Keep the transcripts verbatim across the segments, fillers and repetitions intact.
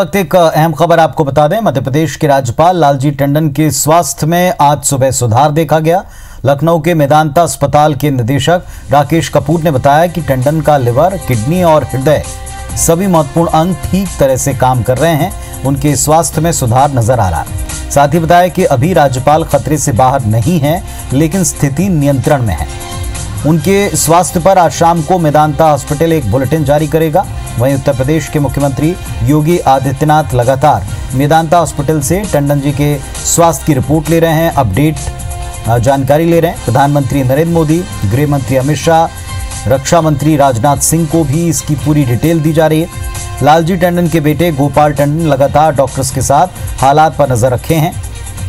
वक्त एक अहम खबर आपको बता दें, मध्य प्रदेश के राज्यपाल लालजी टंडन के स्वास्थ्य में आज सुबह सुधार देखा गया। लखनऊ के मेदांता अस्पताल के निदेशक राकेश कपूर ने बताया कि टंडन का लिवर, किडनी और हृदय सभी महत्वपूर्ण अंग ठीक तरह से काम कर रहे हैं। उनके स्वास्थ्य में सुधार नजर आ रहा है। साथ ही बताया कि अभी राज्यपाल खतरे से बाहर नहीं है, लेकिन स्थिति नियंत्रण में है। उनके स्वास्थ्य पर आज शाम को मेदांता हॉस्पिटल एक बुलेटिन जारी करेगा। वहीं उत्तर प्रदेश के मुख्यमंत्री योगी आदित्यनाथ लगातार मेदांता हॉस्पिटल से टंडन जी के स्वास्थ्य की रिपोर्ट ले रहे हैं, अपडेट जानकारी ले रहे हैं। प्रधानमंत्री नरेंद्र मोदी, गृह मंत्री अमित शाह, रक्षा मंत्री राजनाथ सिंह को भी इसकी पूरी डिटेल दी जा रही है। लालजी टंडन के बेटे गोपाल टंडन लगातार डॉक्टर्स के साथ हालात पर नजर रखे हैं।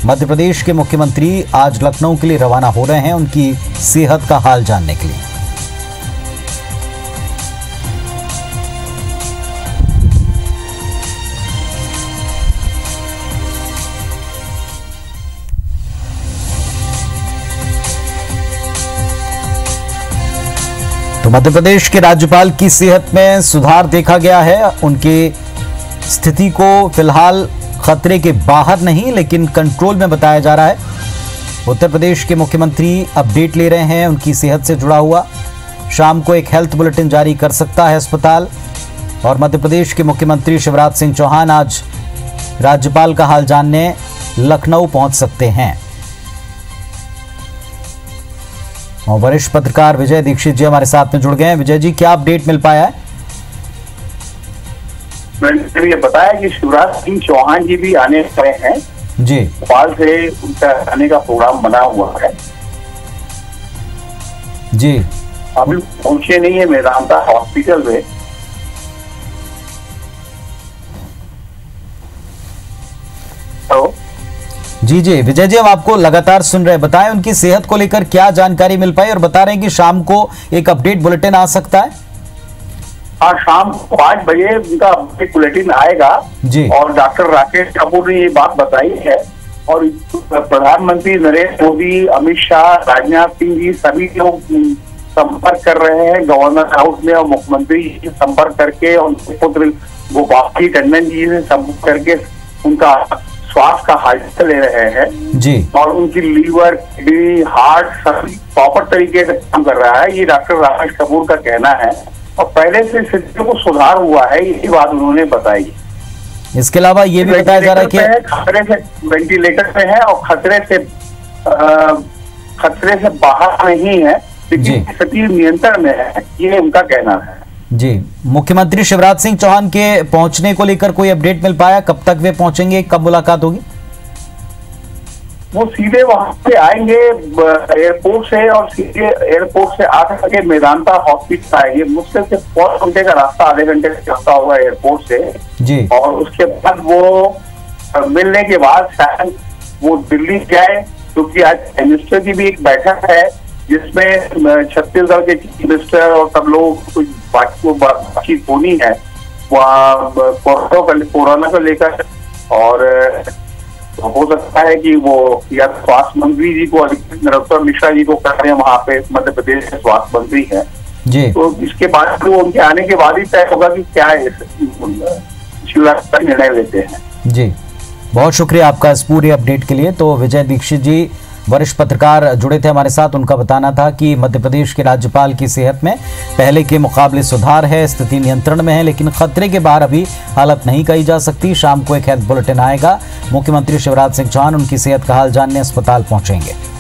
मध्य प्रदेश के मुख्यमंत्री आज लखनऊ के लिए रवाना हो रहे हैं, उनकी सेहत का हाल जानने के लिए। तो मध्य प्रदेश के राज्यपाल की सेहत में सुधार देखा गया है। उनके स्थिति को फिलहाल खतरे के बाहर नहीं, लेकिन कंट्रोल में बताया जा रहा है। उत्तर प्रदेश के मुख्यमंत्री अपडेट ले रहे हैं उनकी सेहत से जुड़ा हुआ। शाम को एक हेल्थ बुलेटिन जारी कर सकता है अस्पताल। और मध्य प्रदेश के मुख्यमंत्री शिवराज सिंह चौहान आज राज्यपाल का हाल जानने लखनऊ पहुंच सकते हैं। और वरिष्ठ पत्रकार विजय दीक्षित जी हमारे साथ में जुड़ गए हैं। विजय जी, क्या अपडेट मिल पाया है? मैंने ये बताया कि शिवराज सिंह चौहान जी भी आने वाले हैं जी। भोपाल से उनका आने का प्रोग्राम बना हुआ है जी। अभी पहुंचे नहीं है मेदांता हॉस्पिटल में। हेलो जी जी विजय जी, हम आपको लगातार सुन रहे हैं। बताएं उनकी सेहत को लेकर क्या जानकारी मिल पाई, और बता रहे हैं कि शाम को एक अपडेट बुलेटिन आ सकता है। आज शाम पाँच बजे उनका बुलेटिन आएगा जी। और डॉक्टर राकेश कपूर ने ये बात बताई है। और प्रधानमंत्री नरेंद्र मोदी, अमित शाह, राजनाथ सिंह जी सभी लोग संपर्क कर रहे हैं। गवर्नर हाउस में और मुख्यमंत्री जी संपर्क करके और उनके पुत्र गोपाल टंडन जी से संपर्क करके उनका स्वास्थ्य का हालचाल ले रहे हैं जी। और उनकी लीवर, किडनी, हार्ट सभी प्रॉपर तरीके से काम कर रहा है, ये डॉक्टर राकेश कपूर का कहना है। और पहले से स्थिति को सुधार हुआ है, यही बात उन्होंने बताई। इसके अलावा ये भी बताया जा रहा है कि खतरे से वेंटिलेटर पे है और खतरे से आ, खतरे से बाहर नहीं है, लेकिन स्थिति नियंत्रण में है, ये उनका कहना है जी। मुख्यमंत्री शिवराज सिंह चौहान के पहुंचने को लेकर कोई अपडेट मिल पाया? कब तक वे पहुंचेंगे, कब मुलाकात होगी? वो सीधे वहां से आएंगे एयरपोर्ट से और सीधे एयरपोर्ट से आकर मेदांता हॉस्पिटल आएंगे। मुश्किल से पौन घंटे का रास्ता, आधे घंटे का रास्ता होगा एयरपोर्ट से जी। और उसके बाद वो मिलने के बाद शायद वो दिल्ली जाए, क्योंकि आज मिनिस्टर की भी एक बैठक है जिसमें छत्तीसगढ़ के चीफ मिनिस्टर और सब लोग कुछ बातचीत होनी है कोरोना को लेकर। और हो सकता है कि वो या स्वास्थ्य मंत्री जी को, नरोत्तर मिश्रा जी को कर रहे हैं, वहाँ पे मध्य प्रदेश के स्वास्थ्य मंत्री हैं जी। तो इसके बाद तो उनके आने के बाद ही तय होगा कि क्या शिवराज का निर्णय लेते हैं जी। बहुत शुक्रिया आपका इस पूरे अपडेट के लिए। तो विजय दीक्षित जी वरिष्ठ पत्रकार जुड़े थे हमारे साथ। उनका बताना था कि मध्य प्रदेश के राज्यपाल की सेहत में पहले के मुकाबले सुधार है, स्थिति नियंत्रण में है, लेकिन खतरे के बाहर अभी हालत नहीं कही जा सकती। शाम को एक हेल्थ बुलेटिन आएगा। मुख्यमंत्री शिवराज सिंह चौहान उनकी सेहत का हाल जानने अस्पताल पहुंचेंगे।